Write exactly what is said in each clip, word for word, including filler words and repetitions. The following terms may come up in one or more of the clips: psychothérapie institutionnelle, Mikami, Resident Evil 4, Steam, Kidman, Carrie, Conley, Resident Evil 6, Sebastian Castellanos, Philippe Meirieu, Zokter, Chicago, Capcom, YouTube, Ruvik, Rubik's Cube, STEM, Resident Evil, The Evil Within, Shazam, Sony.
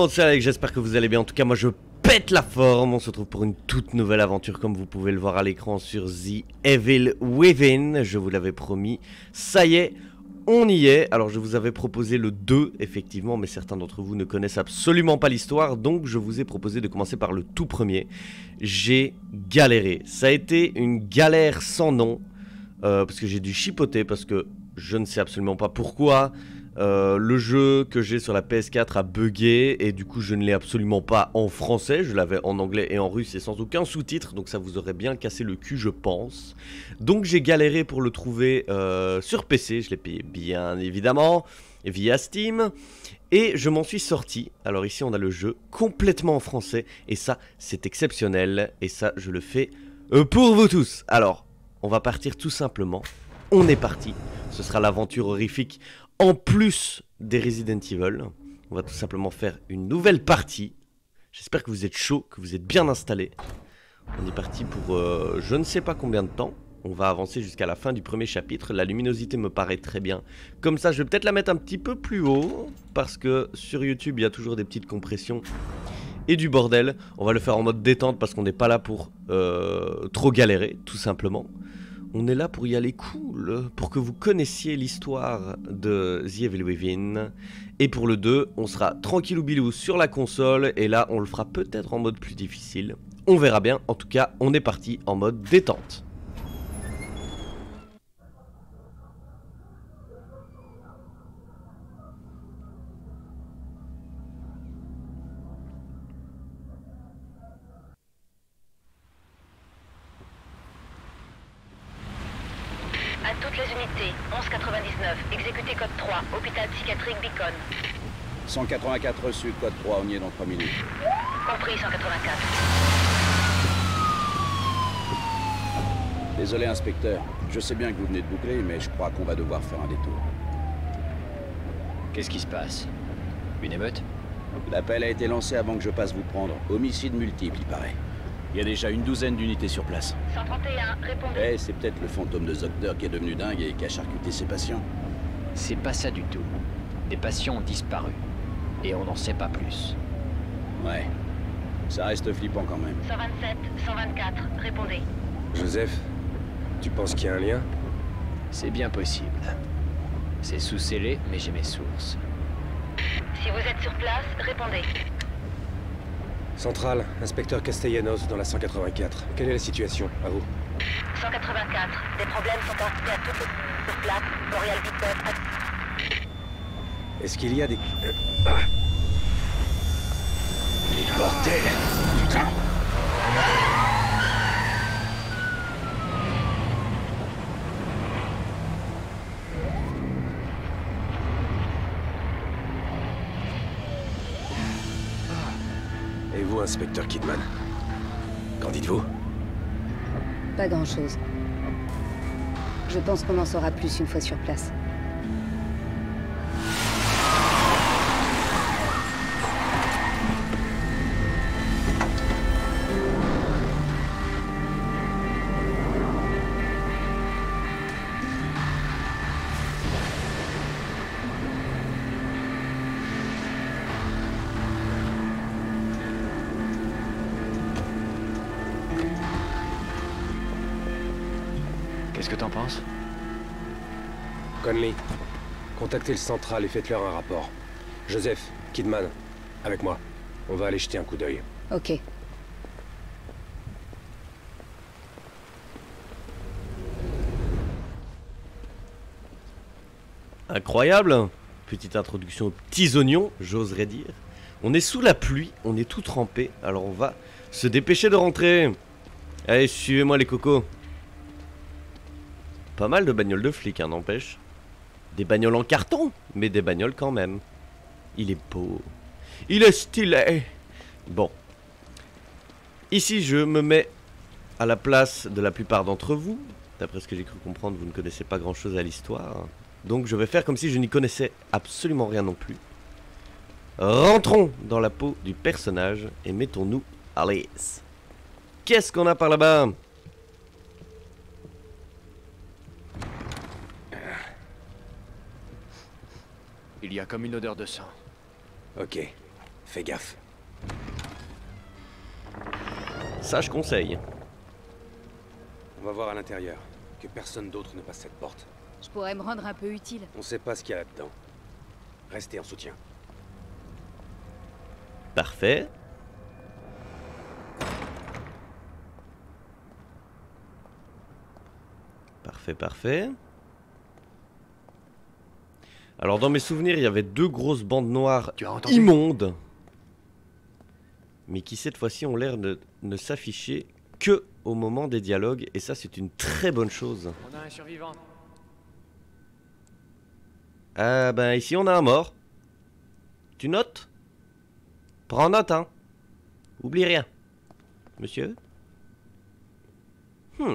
monde, c'est Alex, j'espère que vous allez bien. En tout cas, moi je pète la forme. On se retrouve pour une toute nouvelle aventure, comme vous pouvez le voir à l'écran, sur The Evil Within. Je vous l'avais promis, ça y est, on y est. Alors je vous avais proposé le deux, effectivement, mais certains d'entre vous ne connaissent absolument pas l'histoire. Donc je vous ai proposé de commencer par le tout premier. J'ai galéré, ça a été une galère sans nom, euh, parce que j'ai dû chipoter, parce que je ne sais absolument pas pourquoi. Euh, le jeu que j'ai sur la P S quatre a bugué et du coup je ne l'ai absolument pas en français, je l'avais en anglais et en russe et sans aucun sous-titre, donc ça vous aurait bien cassé le cul je pense. Donc j'ai galéré pour le trouver euh, sur P C, je l'ai payé bien évidemment via Steam et je m'en suis sorti. Alors ici on a le jeu complètement en français et ça c'est exceptionnel et ça je le fais pour vous tous. Alors on va partir tout simplement, on est parti, ce sera l'aventure horrifique. En plus des Resident Evil, on va tout simplement faire une nouvelle partie. J'espère que vous êtes chaud, que vous êtes bien installés. On est parti pour euh, je ne sais pas combien de temps. On va avancer jusqu'à la fin du premier chapitre. La luminosité me paraît très bien. Comme ça, je vais peut-être la mettre un petit peu plus haut. Parce que sur YouTube, il y a toujours des petites compressions et du bordel. On va le faire en mode détente parce qu'on n'est pas là pour euh, trop galérer, tout simplement. On est là pour y aller cool, pour que vous connaissiez l'histoire de The Evil Within. Et pour le deux, on sera tranquillou bilou sur la console. Et là, on le fera peut-être en mode plus difficile. On verra bien. En tout cas, on est parti en mode détente. cent quatre-vingt-quatre reçu, code trois, on y est dans trois minutes. Compris, cent quatre-vingt-quatre. Désolé, inspecteur. Je sais bien que vous venez de boucler, mais je crois qu'on va devoir faire un détour. Qu'est-ce qui se passe? Une émeute? L'appel a été lancé avant que je passe vous prendre. Homicide multiple, il paraît. Il y a déjà une douzaine d'unités sur place. cent trente et un, répondez. Eh, hey, c'est peut-être le fantôme de Zokter qui est devenu dingue et qui a charcuté ses patients. C'est pas ça du tout. Des patients ont disparu. Et on n'en sait pas plus. Ouais. Ça reste flippant quand même. cent vingt-sept, cent vingt-quatre, répondez. Joseph, tu penses qu'il y a un lien? C'est bien possible. C'est sous-scellé, mais j'ai mes sources. Si vous êtes sur place, répondez. Centrale, inspecteur Castellanos dans la cent quatre-vingt-quatre. Quelle est la situation, à vous? cent quatre-vingt-quatre, des problèmes sont entrés à toutes les sur place, Montréal Victor. Est-ce qu'il y a des... Euh... Ah. Les bordels, putain. Et vous, inspecteur Kidman? Qu'en dites-vous? Pas grand-chose. Je pense qu'on en saura plus une fois sur place. Qu'est-ce que t'en penses? Conley, contactez le central et faites-leur un rapport. Joseph, Kidman, avec moi. On va aller jeter un coup d'œil. Ok. Incroyable! Petite introduction aux petits oignons, j'oserais dire. On est sous la pluie, on est tout trempé, alors on va se dépêcher de rentrer. Allez, suivez-moi les cocos. Pas mal de bagnoles de flics, hein, n'empêche. Des bagnoles en carton, mais des bagnoles quand même. Il est beau. Il est stylé. Bon. Ici, je me mets à la place de la plupart d'entre vous. D'après ce que j'ai cru comprendre, vous ne connaissez pas grand-chose à l'histoire. Donc, je vais faire comme si je n'y connaissais absolument rien non plus. Rentrons dans la peau du personnage et mettons-nous à l'aise. Qu'est-ce qu'on a par là-bas ? Il y a comme une odeur de sang. Ok. Fais gaffe. Sage conseil. On va voir à l'intérieur. Que personne d'autre ne passe cette porte. Je pourrais me rendre un peu utile. On sait pas ce qu'il y a là-dedans. Restez en soutien. Parfait. Parfait, parfait. Alors dans mes souvenirs, il y avait deux grosses bandes noires immondes. Mais qui cette fois-ci ont l'air de ne s'afficher que au moment des dialogues. Et ça, c'est une très bonne chose. On a un survivant. Ah ben ici, on a un mort. Tu notes? Prends note, hein. Oublie rien. Monsieur? Hmm.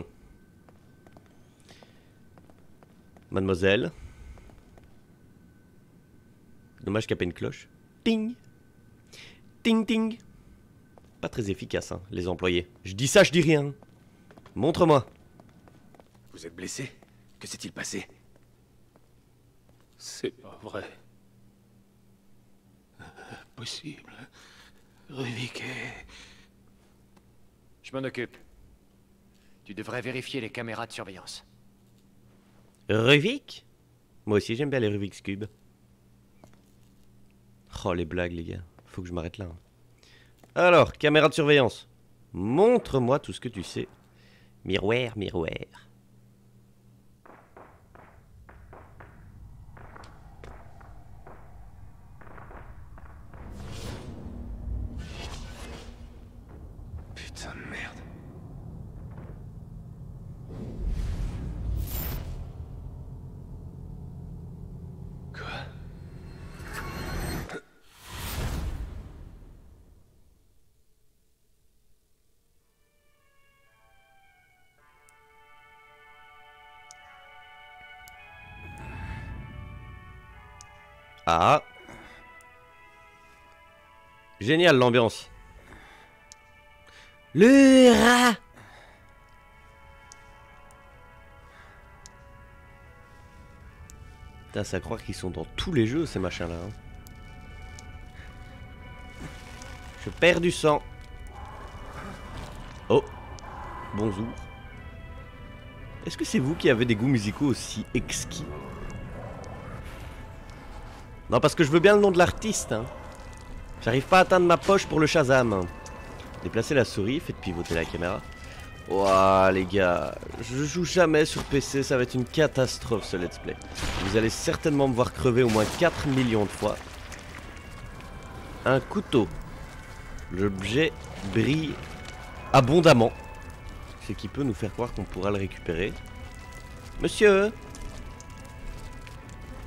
Mademoiselle. Dommage qu'il n'y a pas une cloche. Ting. Ting ting. Pas très efficace, hein, les employés. Je dis ça, je dis rien. Montre-moi. Vous êtes blessé? Que s'est-il passé? C'est pas vrai. Impossible. Ruvik. Je m'en occupe. Tu devrais vérifier les caméras de surveillance. Ruvik? Moi aussi j'aime bien les Rubik's Cube. Oh les blagues les gars, faut que je m'arrête là. Alors, caméra de surveillance. Montre-moi tout ce que tu sais. Miroir, miroir. Putain de merde. Ah. Génial l'ambiance. Le rat. Putain, c'est à croire qu'ils sont dans tous les jeux ces machins là hein. Je perds du sang. Oh. Bonjour. Est-ce que c'est vous qui avez des goûts musicaux aussi exquis? Non, parce que je veux bien le nom de l'artiste. Hein. J'arrive pas à atteindre ma poche pour le Shazam. Déplacez la souris, faites pivoter la caméra. Ouah, les gars, je joue jamais sur P C, ça va être une catastrophe ce let's play. Vous allez certainement me voir crever au moins quatre millions de fois. Un couteau. L'objet brille abondamment. Ce qui peut nous faire croire qu'on pourra le récupérer. Monsieur,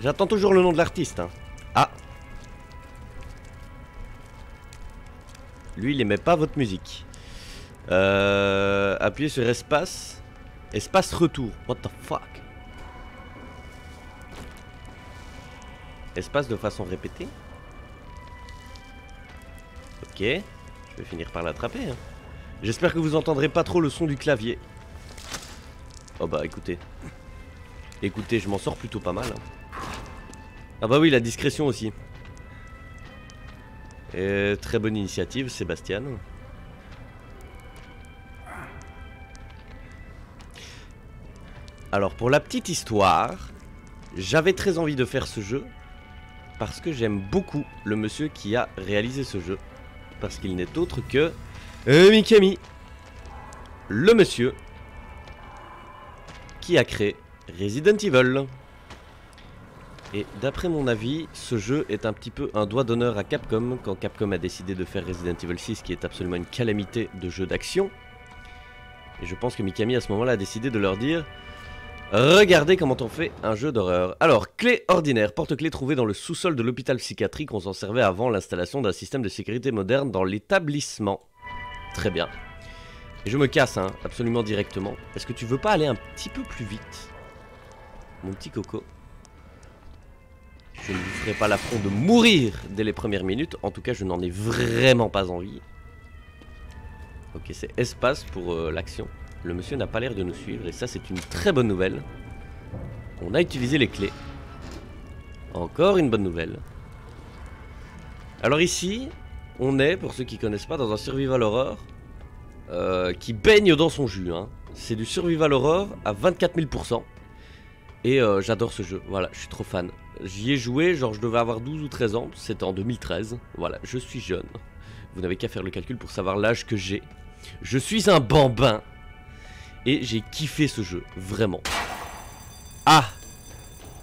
j'attends toujours le nom de l'artiste. Hein. Ah. Lui il aimait pas votre musique. Euh, appuyez sur espace. Espace retour. What the fuck. Espace de façon répétée. Ok. Je vais finir par l'attraper. Hein. J'espère que vous entendrez pas trop le son du clavier. Oh bah écoutez. Écoutez, je m'en sors plutôt pas mal. Hein. Ah bah oui, la discrétion aussi. Et très bonne initiative, Sébastien. Alors pour la petite histoire, j'avais très envie de faire ce jeu parce que j'aime beaucoup le monsieur qui a réalisé ce jeu. Parce qu'il n'est autre que euh, Mikami. Le monsieur qui a créé Resident Evil. Et d'après mon avis, ce jeu est un petit peu un doigt d'honneur à Capcom, quand Capcom a décidé de faire Resident Evil six, qui est absolument une calamité de jeu d'action. Et je pense que Mikami à ce moment-là a décidé de leur dire « Regardez comment on fait un jeu d'horreur ». Alors, clé ordinaire, porte-clé trouvée dans le sous-sol de l'hôpital psychiatrique, on s'en servait avant l'installation d'un système de sécurité moderne dans l'établissement. Très bien. Et je me casse, hein, absolument directement. Est-ce que tu veux pas aller un petit peu plus vite, mon petit coco ? Je ne vous ferai pas l'affront de mourir dès les premières minutes. En tout cas, je n'en ai vraiment pas envie. Ok, c'est espace pour euh, l'action. Le monsieur n'a pas l'air de nous suivre. Et ça, c'est une très bonne nouvelle. On a utilisé les clés. Encore une bonne nouvelle. Alors ici, on est, pour ceux qui connaissent pas, dans un survival horror euh, qui baigne dans son jus, hein. C'est du survival horror à vingt-quatre mille pour cent. Et euh, j'adore ce jeu, voilà, je suis trop fan. J'y ai joué, genre je devais avoir douze ou treize ans, c'était en deux mille treize, voilà, je suis jeune. Vous n'avez qu'à faire le calcul pour savoir l'âge que j'ai. Je suis un bambin. Et j'ai kiffé ce jeu, vraiment. Ah,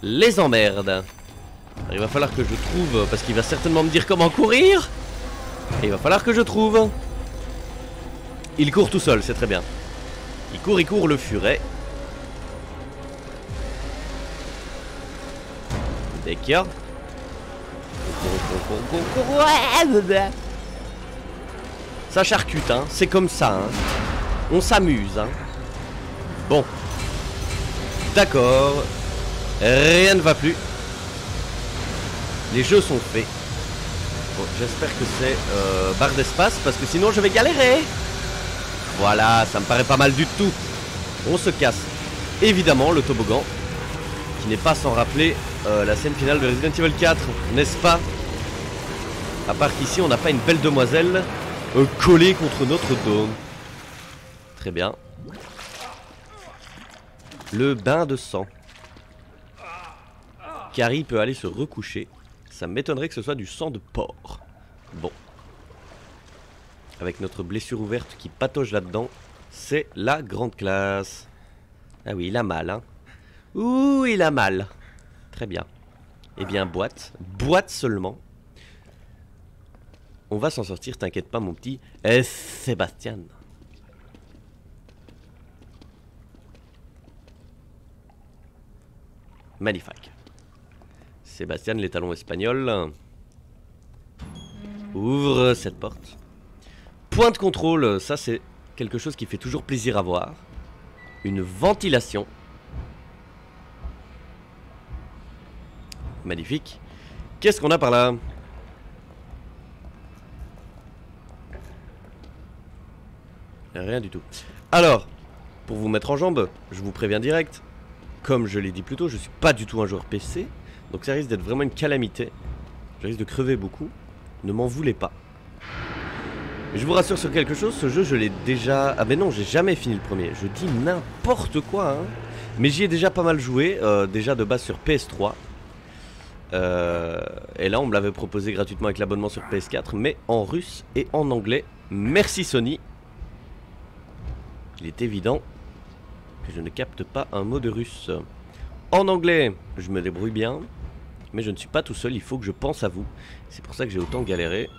les emmerdes. Il va falloir que je trouve, parce qu'il va certainement me dire comment courir. Et il va falloir que je trouve. Il court tout seul, c'est très bien. Il court, il court le furet. D'accord. Ça charcute, hein. C'est comme ça, hein. On s'amuse, hein. Bon. D'accord. Rien ne va plus. Les jeux sont faits. Bon, j'espère que c'est euh, barre d'espace, parce que sinon je vais galérer. Voilà, ça me paraît pas mal du tout. On se casse. Évidemment, le toboggan, qui n'est pas sans rappeler euh, la scène finale de Resident Evil quatre, n'est-ce pas? À part qu'ici, on n'a pas une belle demoiselle euh, collée contre notre dôme. Très bien. Le bain de sang. Carrie peut aller se recoucher. Ça m'étonnerait que ce soit du sang de porc. Bon. Avec notre blessure ouverte qui patauge là-dedans, c'est la grande classe. Ah oui, il a mal, hein. Ouh, il a mal. Très bien. Eh bien, boîte. Boîte seulement. On va s'en sortir, t'inquiète pas, mon petit eh, Sébastien. Magnifique. Sébastien, les talons espagnols. Ouvre cette porte. Point de contrôle, ça c'est quelque chose qui fait toujours plaisir à voir. Une ventilation. Magnifique. Qu'est-ce qu'on a par là? Rien du tout. Alors, pour vous mettre en jambe, je vous préviens direct. Comme je l'ai dit plus tôt, je suis pas du tout un joueur P C. Donc ça risque d'être vraiment une calamité. Je risque de crever beaucoup. Ne m'en voulez pas. Mais je vous rassure sur quelque chose, ce jeu je l'ai déjà... Ah ben non, j'ai jamais fini le premier. Je dis n'importe quoi, hein. Mais j'y ai déjà pas mal joué, euh, déjà de base sur P S trois. Euh, et là on me l'avait proposé gratuitement avec l'abonnement sur P S quatre, mais en russe et en anglais. Merci Sony. Il est évident que je ne capte pas un mot de russe. En anglais, je me débrouille bien, mais je ne suis pas tout seul, il faut que je pense à vous. C'est pour ça que j'ai autant galéré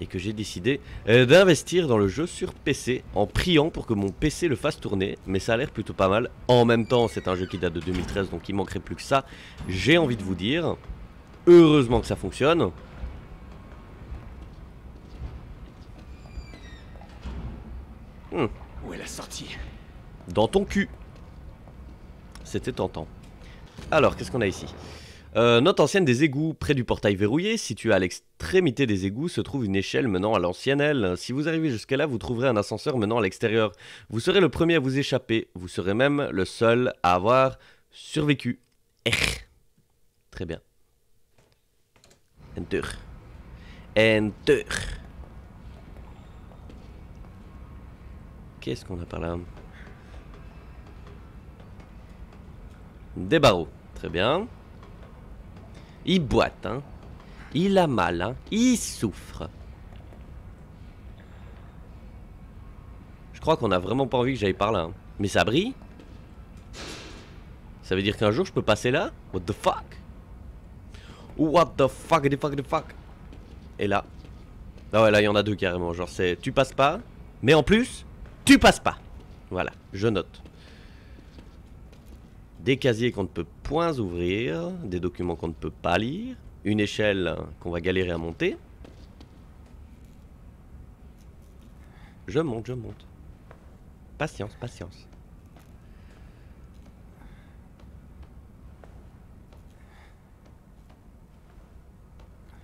et que j'ai décidé d'investir dans le jeu sur P C en priant pour que mon P C le fasse tourner, mais ça a l'air plutôt pas mal. En même temps, c'est un jeu qui date de deux mille treize, donc il manquerait plus que ça. J'ai envie de vous dire, heureusement que ça fonctionne. Hmm. Où est la sortie? Dans ton cul. C'était tentant. Alors, qu'est-ce qu'on a ici? euh, Note ancienne des égouts. Près du portail verrouillé, situé à l'extrémité des égouts, se trouve une échelle menant à l'ancienne aile. Si vous arrivez jusqu'à là, vous trouverez un ascenseur menant à l'extérieur. Vous serez le premier à vous échapper. Vous serez même le seul à avoir survécu. Ech. Très bien. Enter. Enter. Qu'est-ce qu'on a par là? Des barreaux, très bien. Il boite, hein. Il a mal, hein. Il souffre. Je crois qu'on a vraiment pas envie que j'aille par là, hein. Mais ça brille. Ça veut dire qu'un jour je peux passer là? What the fuck? What the fuck, the fuck, the fuck? Et là. Ah ouais, là il y en a deux carrément. Genre c'est tu passes pas, mais en plus, tu passes pas. Voilà, je note. Des casiers qu'on ne peut point ouvrir, des documents qu'on ne peut pas lire, une échelle qu'on va galérer à monter. Je monte, je monte. Patience, patience.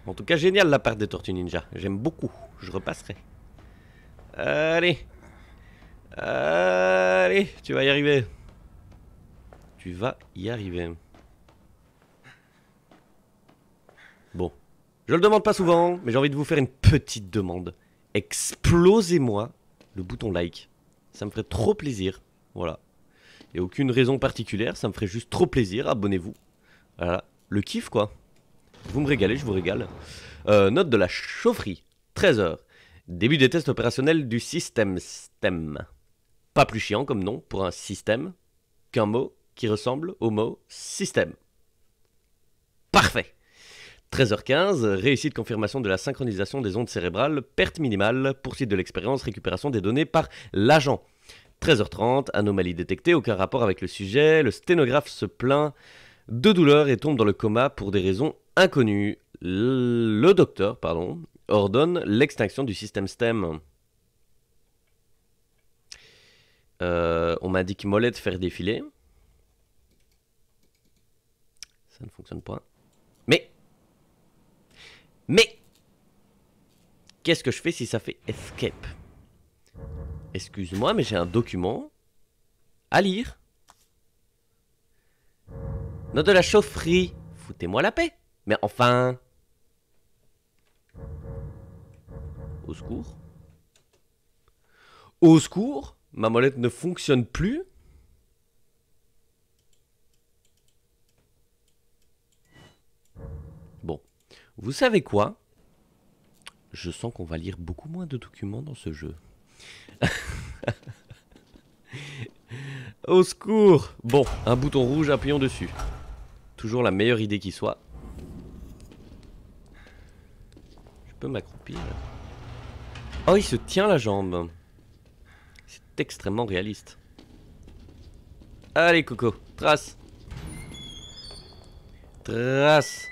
En tout cas, génial la part des Tortues Ninja. J'aime beaucoup, je repasserai. Allez. Allez, tu vas y arriver. Tu vas y arriver. Bon, Je le demande pas souvent, mais j'ai envie de vous faire une petite demande. Explosez-moi le bouton like. Ça me ferait trop plaisir. Voilà. Il n'y a aucune raison particulière, ça me ferait juste trop plaisir. Abonnez-vous. Voilà. Le kiff, quoi. Vous me régalez, je vous régale. Euh, note de la chaufferie. treize heures. Début des tests opérationnels du système S T E M. Pas plus chiant comme nom pour un système qu'un mot qui ressemble au mot système. Parfait. treize heures quinze, réussite confirmation de la synchronisation des ondes cérébrales, perte minimale, poursuite de l'expérience, récupération des données par l'agent. treize heures trente, anomalie détectée, aucun rapport avec le sujet, le sténographe se plaint de douleur et tombe dans le coma pour des raisons inconnues. Le docteur, pardon, ordonne l'extinction du système S T E M. Euh, on m'indique mollet de faire défiler. Ça ne fonctionne pas. Mais Mais qu'est-ce que je fais si ça fait escape? Excuse-moi, mais j'ai un document à lire. Note de la chaufferie. Foutez-moi la paix. Mais enfin... Au secours. Au secours. Ma molette ne fonctionne plus. Bon. Vous savez quoi? Je sens qu'on va lire beaucoup moins de documents dans ce jeu. Au secours. Bon, un bouton rouge, appuyons dessus. Toujours la meilleure idée qui soit. Je peux m'accroupir. Oh, il se tient la jambe. C'est extrêmement réaliste. Allez, Coco, trace. Trace.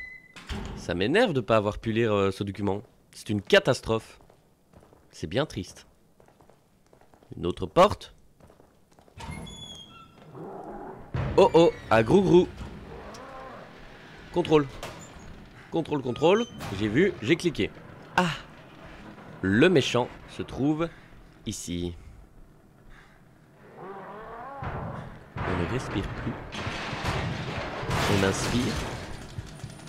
Ça m'énerve de ne pas avoir pu lire euh, ce document. C'est une catastrophe. C'est bien triste. Une autre porte. Oh oh, à grou-grou. Contrôle. Contrôle, contrôle. J'ai vu, j'ai cliqué. Ah. Le méchant se trouve ici. On ne respire plus. On inspire.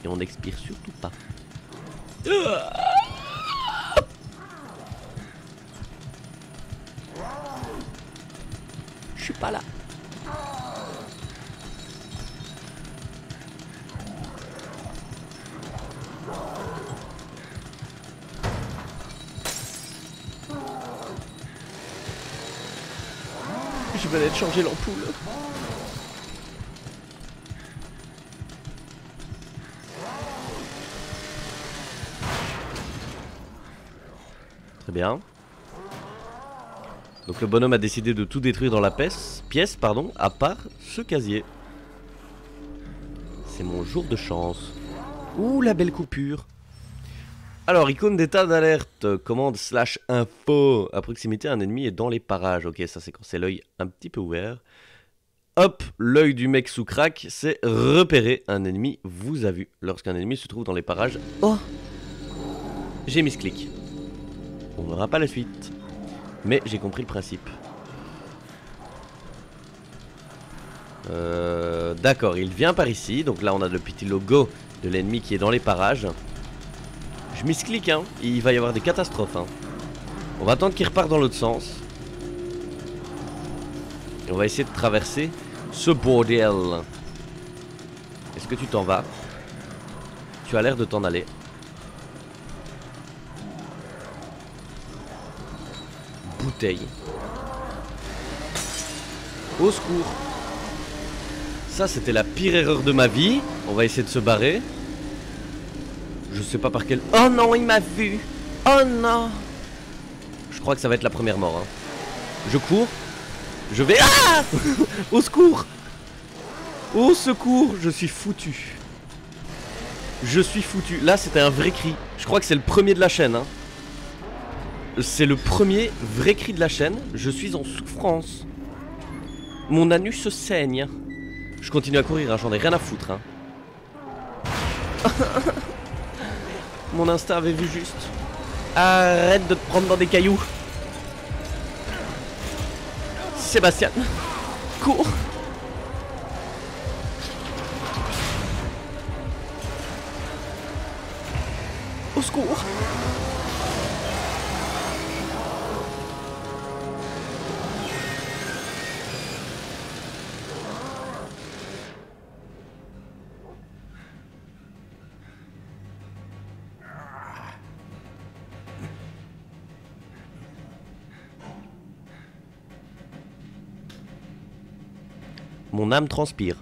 Et on n'expire surtout pas. Je suis pas là. Je venais de changer l'ampoule. Bien. Donc le bonhomme a décidé de tout détruire dans la pièce, pièce pardon, à part ce casier. C'est mon jour de chance. Ouh, la belle coupure. Alors, icône d'état d'alerte, commande slash info. À proximité, un ennemi est dans les parages. Ok, ça c'est quand c'est l'œil un petit peu ouvert. Hop, l'œil du mec sous crack, c'est repérer un ennemi vous a vu. Lorsqu'un ennemi se trouve dans les parages... Oh, j'ai mis ce clic. On n'aura pas la suite, mais j'ai compris le principe. Euh, D'accord, il vient par ici. Donc là, on a le petit logo de l'ennemi qui est dans les parages. Je misclique, hein. Il va y avoir des catastrophes, hein. On va attendre qu'il repart dans l'autre sens. Et on va essayer de traverser ce bordel. Est-ce que tu t'en vas? Tu as l'air de t'en aller. Bouteille. Au secours. Ça c'était la pire erreur de ma vie. On va essayer de se barrer. Je sais pas par quel... Oh non, il m'a vu. Oh non. Je crois que ça va être la première mort, hein. Je cours. Je vais... Ah. Au secours. Au secours. Je suis foutu. Je suis foutu. Là c'était un vrai cri. Je crois que c'est le premier de la chaîne, hein. C'est le premier vrai cri de la chaîne. Je suis en souffrance. Mon anus se saigne. Je continue à courir, hein. J'en ai rien à foutre, hein. Mon instinct avait vu juste. Arrête de te prendre dans des cailloux, Sébastien. Cours. Au secours! Mon âme transpire.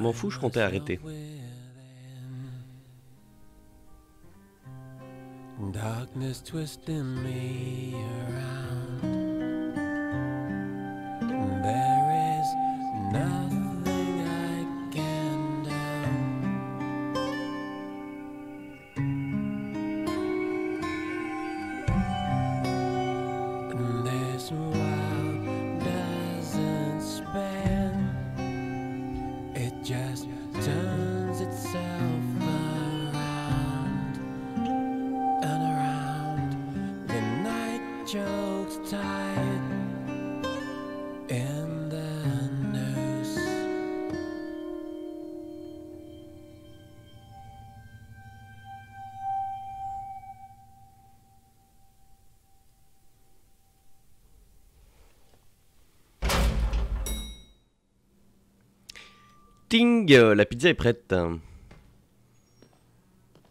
M'en fous, je comptais arrêter. Darkness twisting me around. There is nothing I can do. And this world doesn't spare. Just turns itself around and around. The night jolts tight in the noose. Ting, la pizza est prête.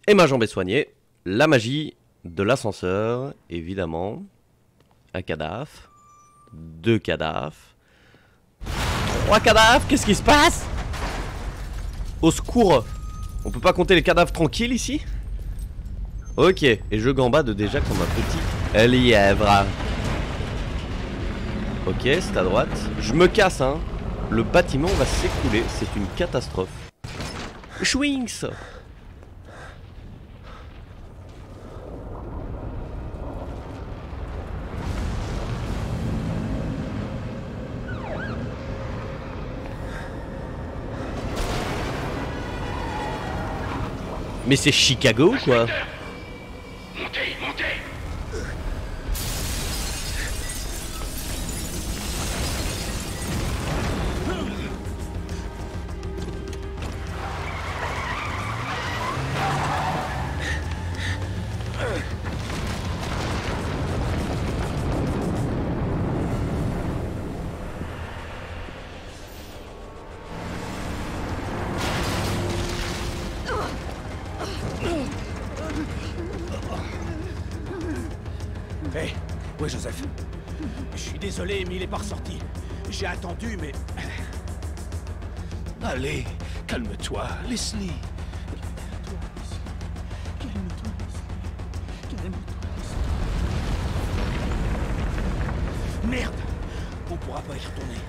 Et ma jambe est soignée. La magie de l'ascenseur, évidemment. Un cadavre. Deux cadavres. Trois cadavres, qu'est-ce qui se passe? Au secours! On peut pas compter les cadavres tranquilles ici? Ok, et je gambade déjà comme un petit lièvre. Ok, c'est à droite. Je me casse, hein. Le bâtiment va s'écrouler, c'est une catastrophe. Schwings! Mais c'est Chicago ou quoi? Montez, montez! Désolé, mais il est pas ressorti. J'ai attendu, mais... Allez, calme-toi, Leslie. Calme-toi, Leslie. Calme-toi, Leslie. Merde! On pourra pas y retourner.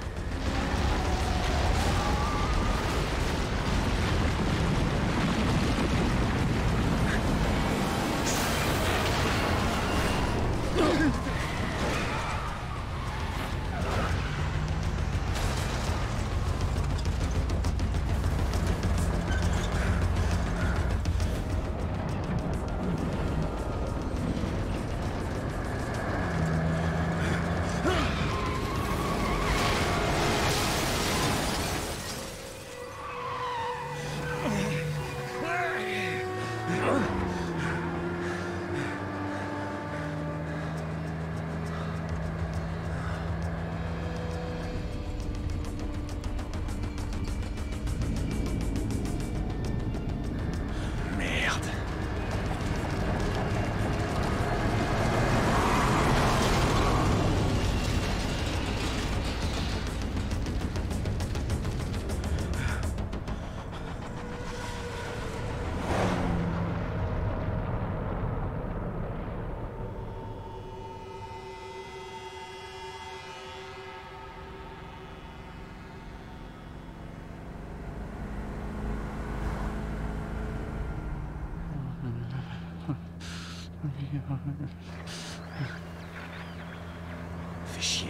Fais chier.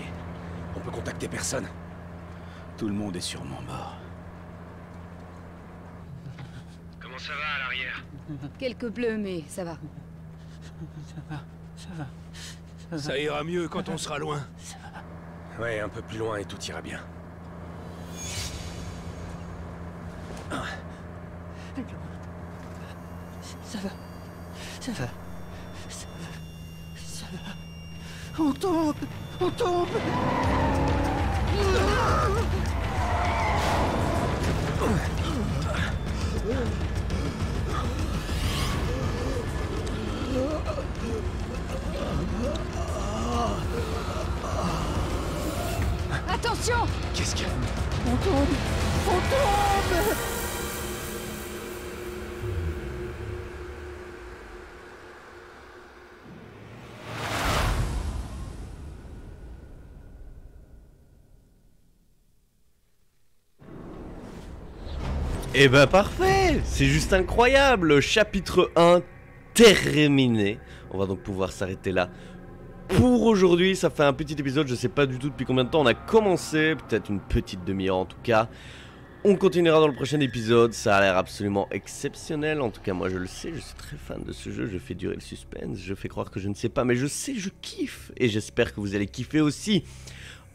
On peut contacter personne. Tout le monde est sûrement mort. Comment ça va à l'arrière? Quelques bleus, mais ça va. Ça va, ça va. Ça, va. Ça ira mieux quand on sera loin. Ça va. Ouais, un peu plus loin et tout ira bien. Ça va. Ça va. Ça va. Ça va. On tombe. On tombe. Attention! Qu'est-ce qu'il y a? On tombe! On tombe! Eh ben parfait! C'est juste incroyable! Chapitre un terminé. On va donc pouvoir s'arrêter là. Pour aujourd'hui, ça fait un petit épisode, je sais pas du tout depuis combien de temps on a commencé, peut-être une petite demi-heure en tout cas. On continuera dans le prochain épisode, ça a l'air absolument exceptionnel, en tout cas moi je le sais, je suis très fan de ce jeu, je fais durer le suspense, je fais croire que je ne sais pas, mais je sais, je kiffe, et j'espère que vous allez kiffer aussi.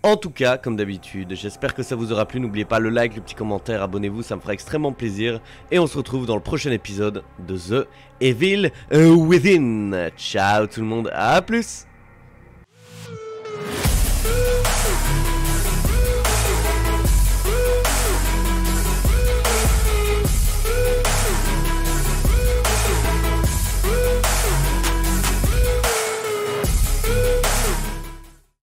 En tout cas, comme d'habitude, j'espère que ça vous aura plu, n'oubliez pas le like, le petit commentaire, abonnez-vous, ça me fera extrêmement plaisir, et on se retrouve dans le prochain épisode de The Evil Within. Ciao tout le monde, à plus!